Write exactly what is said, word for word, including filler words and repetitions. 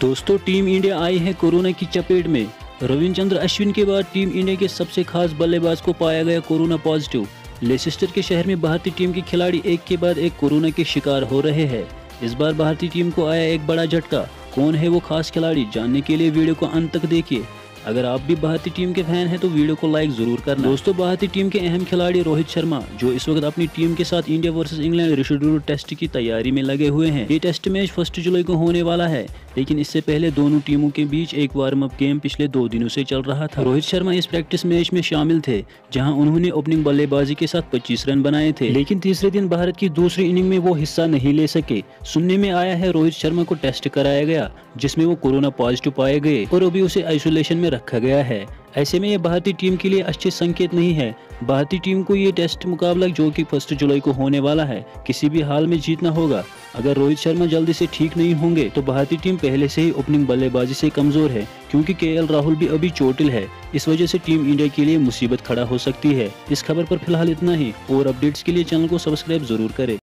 दोस्तों team India I है corona की चपेट में। रविंद्र चंद्र अश्विन के बाद टीम इंडिया के सबसे खास बल्लेबाज को पाया गया कोरोना पॉजिटिव। लेसेस्टर के शहर में भारतीय टीम के खिलाड़ी एक के बाद एक कोरोना के शिकार हो रहे हैं। इस बार भारतीय टीम को आया एक बड़ा झटका। कौन है वो खास खिलाड़ी, जानने के लिए वीडियो को अंत तक देखिए। अगर आप भी भारतीय टीम के फैन हैं तो वीडियो को लाइक जरूर करना। दोस्तों भारतीय टीम के अहम खिलाड़ी रोहित शर्मा जो इस वक्त अपनी टीम के साथ India versus England rescheduled test की तैयारी में लगे हुए हैं। ये टेस्ट मैच फर्स्ट जुलाई को होने वाला है, लेकिन इससे पहले दोनों टीमों के बीच एक वार्म अप गेम पिछले दो दिनों से चल रहा था। रोहित शर्मा इस प्रैक्टिस मैच में शामिल थे जहाँ उन्होंने ओपनिंग बल्लेबाजी के साथ पच्चीस रन बनाए थे, लेकिन तीसरे दिन भारत की दूसरी इनिंग में वो हिस्सा नहीं ले सके। सुनने में आया है रोहित शर्मा को टेस्ट कराया गया जिसमे वो कोरोना पॉजिटिव पाए गए और अभी उसे आइसोलेशन में रखा गया है। ऐसे में ये भारतीय टीम के लिए अच्छे संकेत नहीं है। भारतीय टीम को ये टेस्ट मुकाबला जो कि फर्स्ट जुलाई को होने वाला है किसी भी हाल में जीतना होगा। अगर रोहित शर्मा जल्दी से ठीक नहीं होंगे तो भारतीय टीम पहले से ही ओपनिंग बल्लेबाजी से कमजोर है, क्योंकि के एल राहुल भी अभी चोटिल है। इस वजह से टीम इंडिया के लिए मुसीबत खड़ा हो सकती है। इस खबर पर फिलहाल इतना ही और अपडेट्स के लिए चैनल को सब्सक्राइब जरूर करें।